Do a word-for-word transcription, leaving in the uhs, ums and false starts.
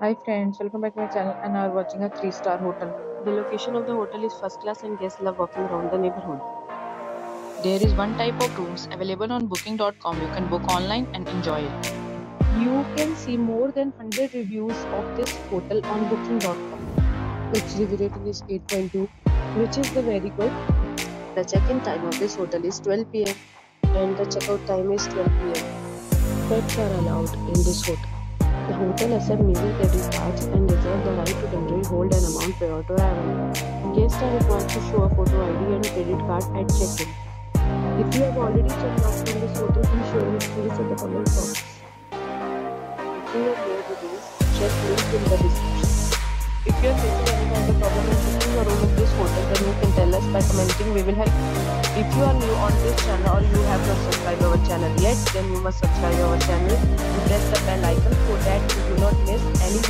Hi friends, welcome back to my channel and are watching a three star hotel. The location of the hotel is first class and guests love walking around the neighborhood. There is one type of rooms available on booking dot com. You can book online and enjoy it. You can see more than one hundred reviews of this hotel on booking dot com. Its review rating is eight point two, which is the very good. The check-in time of this hotel is twelve p m and the check-out time is twelve p m Pets are allowed in this hotel. The hotel accepts major credit cards and reserves the right to temporarily hold an amount prior to arrival. Guests are required to show a photo I D and credit card at check-in. If you have already checked out from this hotel, please share your experience in the comment box. If you have more reviews, check links in the description. If you are facing any kind of problem in booking a room in this hotel, then you can tell us by commenting. We will help you. If you are new on this channel or you have not subscribed our channel yet, then you must subscribe our channel and press the bell icon so that you do not miss any